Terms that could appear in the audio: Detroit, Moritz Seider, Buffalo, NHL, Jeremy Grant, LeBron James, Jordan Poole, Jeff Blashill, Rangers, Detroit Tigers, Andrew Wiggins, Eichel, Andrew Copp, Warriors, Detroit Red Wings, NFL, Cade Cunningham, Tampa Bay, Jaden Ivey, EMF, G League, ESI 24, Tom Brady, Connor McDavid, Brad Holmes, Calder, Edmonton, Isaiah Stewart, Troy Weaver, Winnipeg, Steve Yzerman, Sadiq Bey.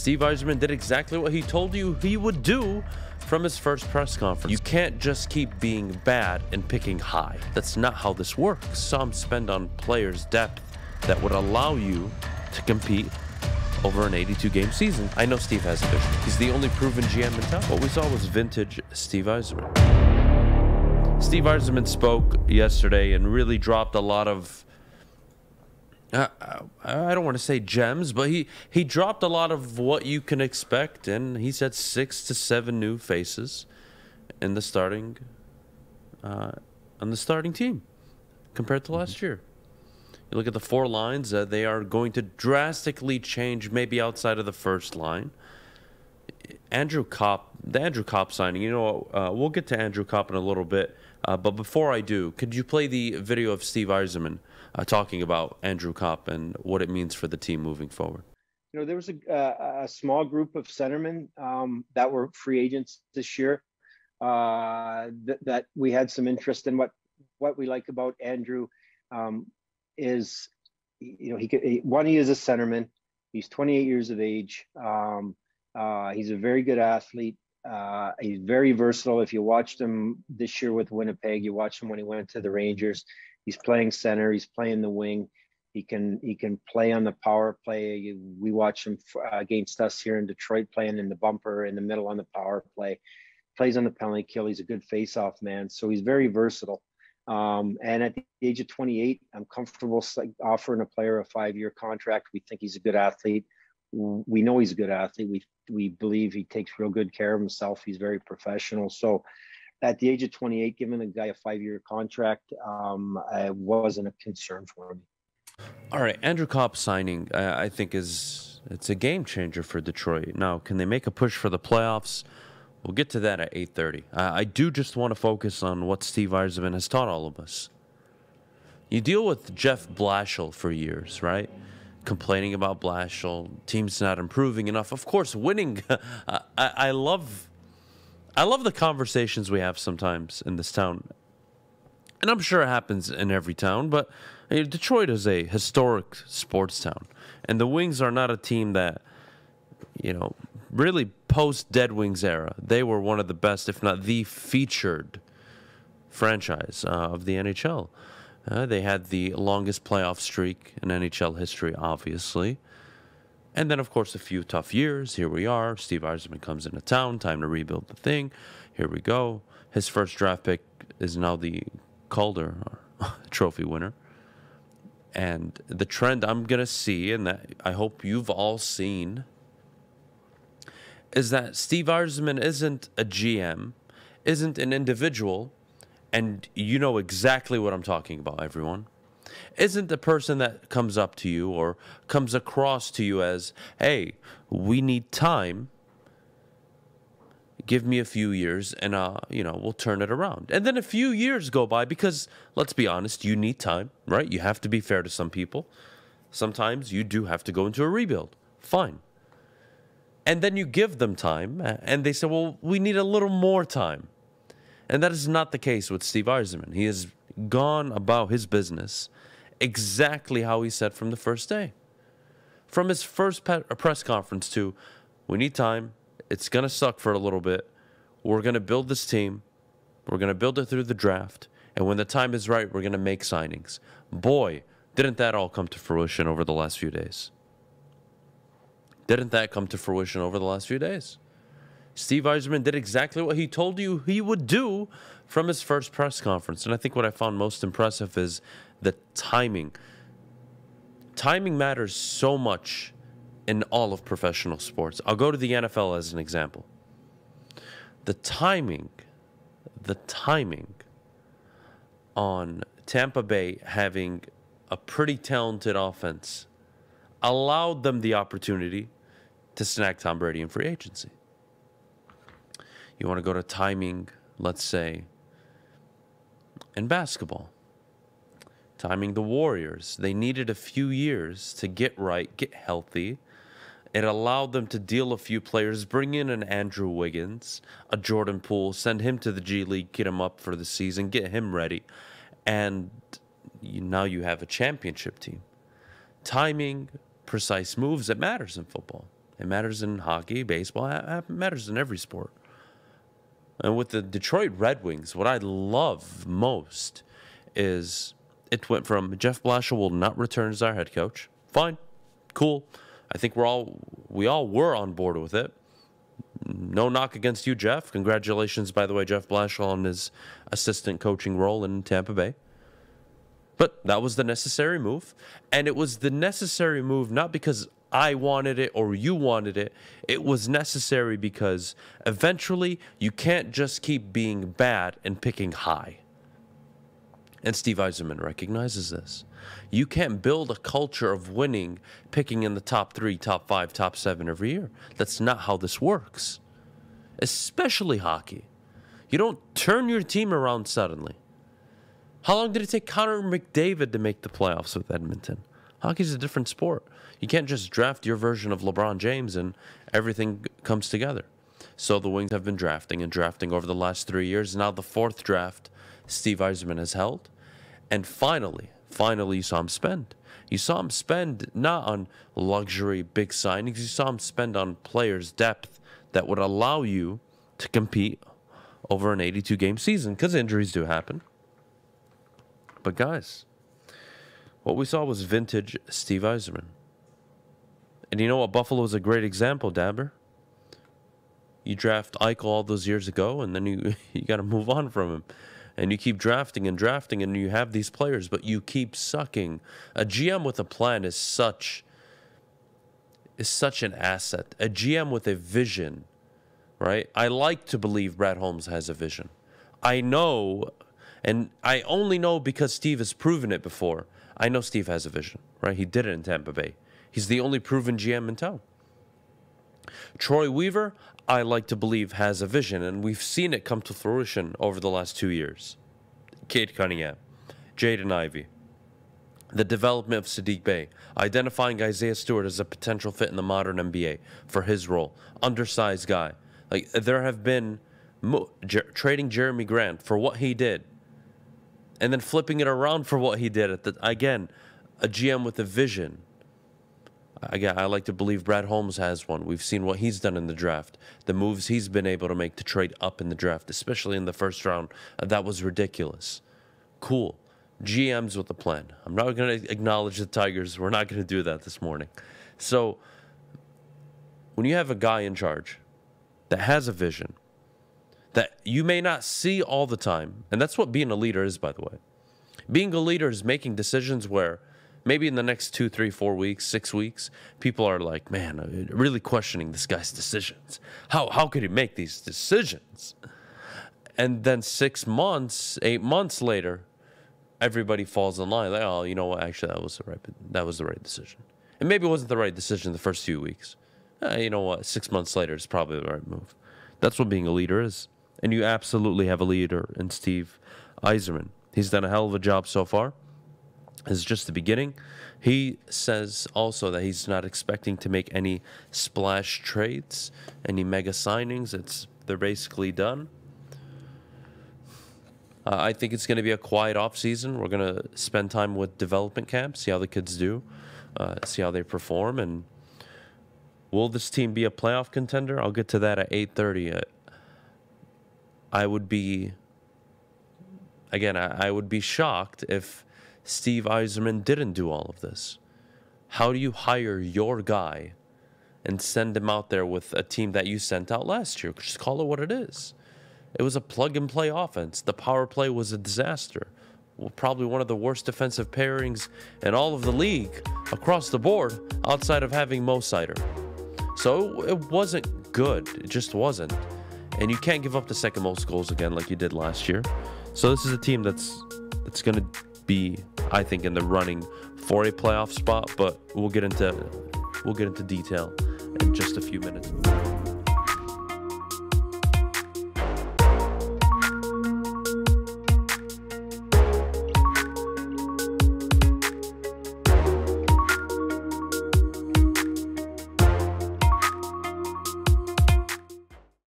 Steve Yzerman did exactly what he told you he would do from his first press conference. You can't just keep being bad and picking high. That's not how this works. Some spend on players' depth that would allow you to compete over an 82-game season. I know Steve has a vision. He's the only proven GM in town. What we saw was vintage Steve Yzerman. Steve Yzerman spoke yesterday and really dropped a lot of, I don't want to say gems, but he dropped a lot of what you can expect, and he said 6 to 7 new faces in the starting, on the starting team compared to last year. You look at the four lines, they are going to drastically change, maybe outside of the first line. Andrew Copp, the Andrew Copp signing, you know, we'll get to Andrew Copp in a little bit. But before I do, could you play the video of Steve Yzerman talking about Andrew Copp and what it means for the team moving forward? You know, there was a small group of centermen that were free agents this year that we had some interest in. What we like about Andrew is, you know, he is a centerman. He's 28 years of age. He's a very good athlete. He's very versatile. If you watched him this year with Winnipeg, you watched him when he went to the Rangers. He's playing center. He's playing the wing. He can play on the power play. We watch him against us here in Detroit, playing in the bumper, in the middle on the power play. Plays on the penalty kill. He's a good face-off man. So he's very versatile. And at the age of 28, I'm comfortable offering a player a 5-year contract. We think he's a good athlete. We know he's a good athlete. We believe he takes real good care of himself. He's very professional. So at the age of 28, giving the guy a 5-year contract wasn't a concern for me. All right, Andrew Copp signing, I think, it's a game changer for Detroit. Now, can they make a push for the playoffs? We'll get to that at 8:30. I do just want to focus on what Steve Yzerman has taught all of us. You deal with Jeff Blashill for years, right? Complaining about Blashill, team's not improving enough. Of course, winning. I love the conversations we have sometimes in this town, and I'm sure it happens in every town. But Detroit is a historic sports town, and the Wings are not a team that, you know, really post Dead Wings era. They were one of the best, if not the featured franchise of the NHL. They had the longest playoff streak in NHL history, obviously. And then, of course, a few tough years. Here we are. Steve Yzerman comes into town. Time to rebuild the thing. Here we go. His first draft pick is now the Calder trophy winner. And the trend I'm going to see, and that I hope you've all seen, is that Steve Yzerman isn't a GM, isn't an individual, and you know exactly what I'm talking about, everyone, isn't the person that comes up to you or comes across to you as, hey, we need time, give me a few years, and you know, we'll turn it around. And then a few years go by because, let's be honest, you need time, right? You have to be fair to some people. Sometimes you do have to go into a rebuild. Fine. And then you give them time, and they say, well, we need a little more time. And that is not the case with Steve Yzerman. He has gone about his business exactly how he said from the first day. From his first press conference to, we need time. It's going to suck for a little bit. We're going to build this team. We're going to build it through the draft. And when the time is right, we're going to make signings. Boy, didn't that all come to fruition over the last few days? Didn't that come to fruition over the last few days? Steve Yzerman did exactly what he told you he would do from his first press conference. And I think what I found most impressive is the timing. Timing matters so much in all of professional sports. I'll go to the NFL as an example. The timing on Tampa Bay having a pretty talented offense allowed them the opportunity to snag Tom Brady in free agency. You want to go to timing, let's say, in basketball. Timing the Warriors. They needed a few years to get right, get healthy. It allowed them to deal a few players, bring in an Andrew Wiggins, a Jordan Poole, send him to the G League, get him up for the season, get him ready. And now you have a championship team. Timing, precise moves, it matters in football. It matters in hockey, baseball. It matters in every sport. And with the Detroit Red Wings, what I love most is it went from Jeff Blashill will not return as our head coach. Fine. Cool. I think we all were on board with it. No knock against you, Jeff. Congratulations, by the way, Jeff Blashill on his assistant coaching role in Tampa Bay. But that was the necessary move. And it was the necessary move not because I wanted it or you wanted it. It was necessary because eventually you can't just keep being bad and picking high. And Steve Yzerman recognizes this. You can't build a culture of winning, picking in the top 3, top 5, top 7 every year. That's not how this works, especially hockey. You don't turn your team around suddenly. How long did it take Connor McDavid to make the playoffs with Edmonton? Hockey's a different sport. You can't just draft your version of LeBron James and everything comes together. So the Wings have been drafting and drafting over the last 3 years. Now the 4th draft Steve Yzerman has held. And finally you saw him spend. You saw him spend not on luxury big signings. You saw him spend on players' depth that would allow you to compete over an 82-game season, because injuries do happen. But guys, what we saw was vintage Steve Yzerman. And you know what? Buffalo is a great example, Dabber. You draft Eichel all those years ago, and then you got to move on from him. And you keep drafting and drafting, and you have these players, but you keep sucking. A GM with a plan is such an asset. A GM with a vision, right? I like to believe Brad Holmes has a vision. I know, and I only know because Steve has proven it before. I know Steve has a vision, right? He did it in Tampa Bay. He's the only proven GM in town. Troy Weaver, I like to believe, has a vision, and we've seen it come to fruition over the last 2 years. Cade Cunningham, Jaden Ivey, the development of Sadiq Bey, identifying Isaiah Stewart as a potential fit in the modern NBA for his role, undersized guy. Like, there have been trading Jeremy Grant for what he did, and then flipping it around for what he did. Again, a GM with a vision. Again, I like to believe Brad Holmes has one. We've seen what he's done in the draft, the moves he's been able to make to trade up in the draft, especially in the first round. That was ridiculous. Cool. GMs with a plan. I'm not going to acknowledge the Tigers. We're not going to do that this morning. So when you have a guy in charge that has a vision that you may not see all the time, and that's what being a leader is, by the way. Being a leader is making decisions where maybe in the next 2, 3, 4 weeks, 6 weeks, people are like, man, really questioning this guy's decisions. How could he make these decisions? And then 6 months, 8 months later, everybody falls in line. Like, oh, you know what? Actually, that was the right decision. And maybe it wasn't the right decision the first few weeks. You know what? 6 months later is probably the right move. That's what being a leader is. And you absolutely have a leader in Steve Yzerman. He's done a hell of a job so far. It's just the beginning. He says also that he's not expecting to make any splash trades, any mega signings. They're basically done. I think it's going to be a quiet offseason. We're going to spend time with development camps, see how the kids do, see how they perform. And will this team be a playoff contender? I'll get to that at 8:30. I would be, again, I would be shocked if Steve Yzerman didn't do all of this. How do you hire your guy and send him out there with a team that you sent out last year? Just call it what it is. It was a plug-and-play offense. The power play was a disaster. Well, probably one of the worst defensive pairings in all of the league across the board outside of having Moritz Seider. So it wasn't good. It just wasn't. And you can't give up the second most goals again like you did last year. So this is a team that's going to be, I think, in the running for a playoff spot, but we'll get into detail in just a few minutes.